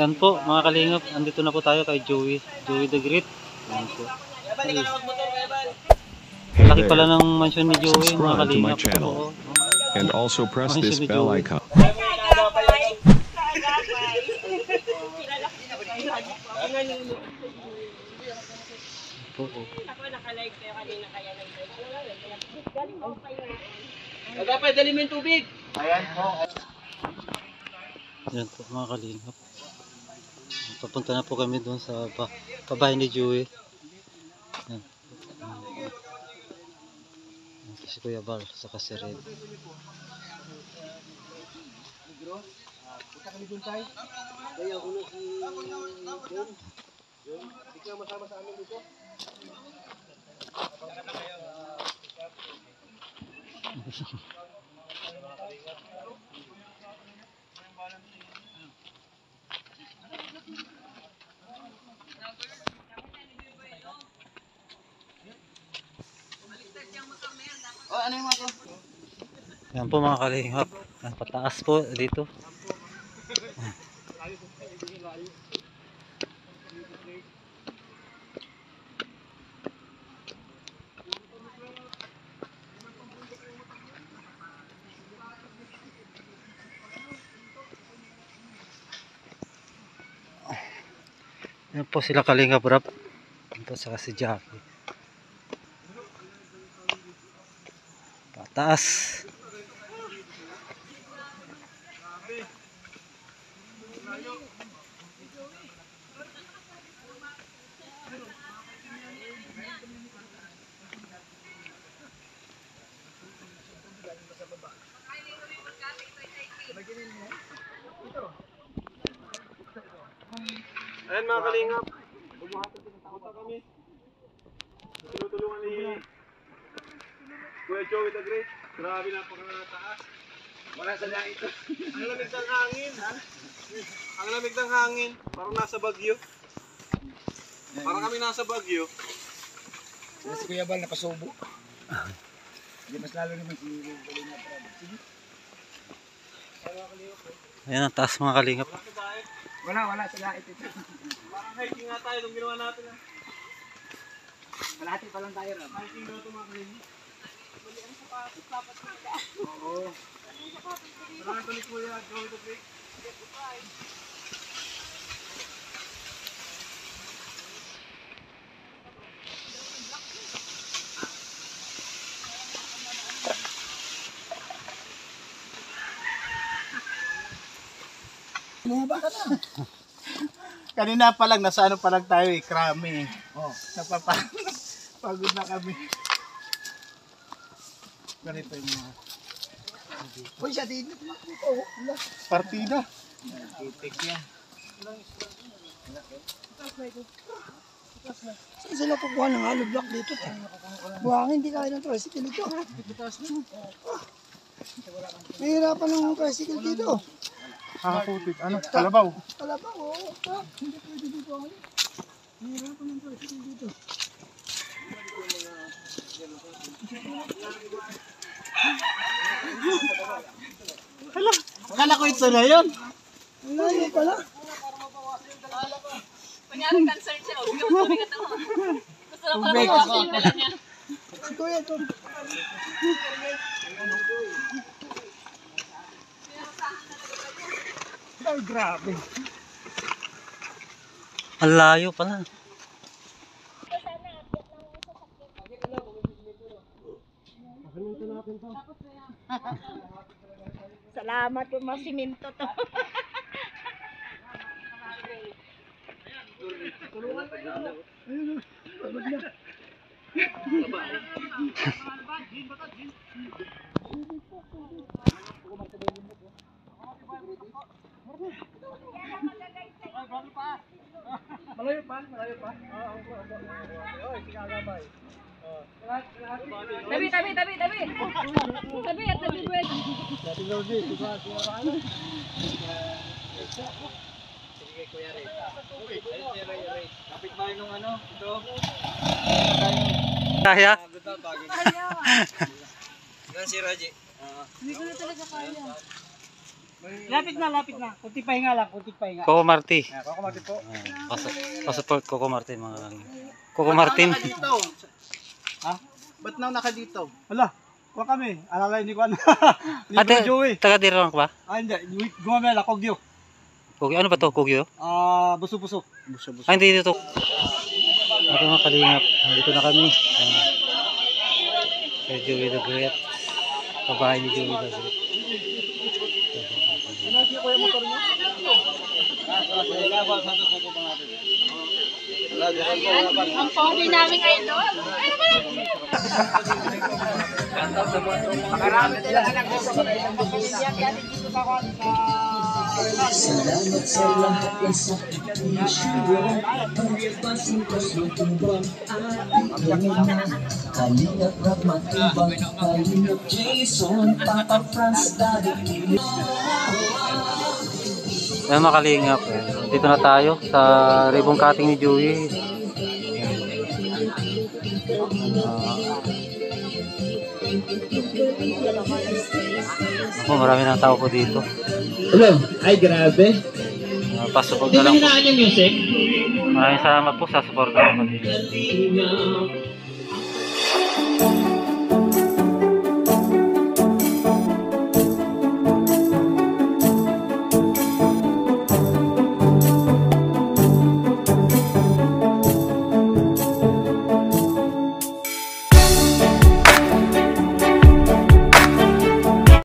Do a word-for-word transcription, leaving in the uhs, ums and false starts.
Yan po mga kalingap, andito na po tayo kay Joey, Joey the Great. Yan po. Laki pala ng mansion ni Joey mga kalingap po. And also press this bell icon. Ako naka-live kayo kanina kaya nag-live. Galing ako kayo. Dapat dali mo yung tubig. Ayan po. Ayan po mga kalingap. Papunta na po kami doon sa pabahay ni Joey. Ayan. Si Kuya Bar sa Kasered. Punta kami doon tayo. Kaya ulo si John. John, ikaw masama sa amin dito. Oh, ano yung mga to? Yan po mga kalingap. Pataas po dito. Yan po sila kalingap rap. Yan po saka si Jackie. Pataas. Ayan mga kalingap, bumunta kami. Tinutulungan ni Kuya Joey the Great. Grabe na pagkakataas. Wala sa lang ito. Ang lamig ng hangin. Ha? Ang lamig ng hangin. Parang nasa Bagyo. Parang kami nasa Bagyo. Si Kuya Bal napasubo. Hindi mas lalo naman si Kalingap. Sige. Ayan ang taas mga kalingap. Wala, wala sila ito. Parang hiking nga tayo nung ginawa natin. Malati pa lang tayo. Hiking daw tumakay. Mali ang sapatos, dapat nila. Oo. Ano yung sapatos? Parang tulik mo yan. Go to break. Get to five. Kanina pa lang, nasa ano pa lang tayo eh, krami eh. Oh, napapagod na kami. Ganito yung mga... Uy, siya din. Partida. Titik niya. Saan sila kukuha ng hollow block dito? Buhangin, hindi kaya ng tricycle dito. Mahirapan ng tricycle dito. Kakaputik. Ano? Kalabaw? Kalabaw, oo. Hindi pwede dito ako. Mahirapan ng tricycle dito. Hala, akala ko ito na yun. Wala yun pala. Panyarang cancer siya. Huwag yung tubig ito. Gusto lang parang mawasin na lang yan. Ito yun. Ito yun. Ay, grabe. Ang layo pala. Salamat po mga siminto to. Malayo pa, malayo pa. Oo, oo. Oy, sige agabay. Oh. Tabi, tabi, tabi, tabi. Tabi at tabi buwet. Tabi daw din, sige agabay. Sige, Kuya Ray. Okay, Ray. Kapit bahay nung ano, ito. Kaya. Kaya. Nasi Raji. Hindi ko na talaga kaya. Lapit na, lapit na. Kunti pahinga lang, kunti pahinga. Coco Martin. Yeah, Coco Martin po. Pasupport Coco Martin mga lang. Coco Martin. Ha? Ba't na naka dito? Wala. Kuha kami. Alala, hindi ko ano. Ate, taga dito lang ba? Ah, hindi. Gumamay lang, Kogyo. Kogyo? Ano ba to, Kogyo? Ah, uh, buso-buso. Buso-buso. Ah, hindi dito. Ate mga kalingap. Dito na kami. Kay Joey the Great. Kabahay ni Joey the Great. Sinasya ko yung motor niyo? Ang pogi namin ngayon doon. Ano ba lang siya? Makarami sila anak ko. Salamat sa lahat ng sakit na siya. Pagpasin ko sa tumbang ating na. Kalingap rap matubang. Kalingap Jason. Papa France daddy. Ayan mga kalingap, dito na tayo sa ribbon cutting ni Joey. Ako, marami ng tao po dito. Hello, ay grabe. Uh, Pasuport na lang po. Maraming salamat po sa support ko.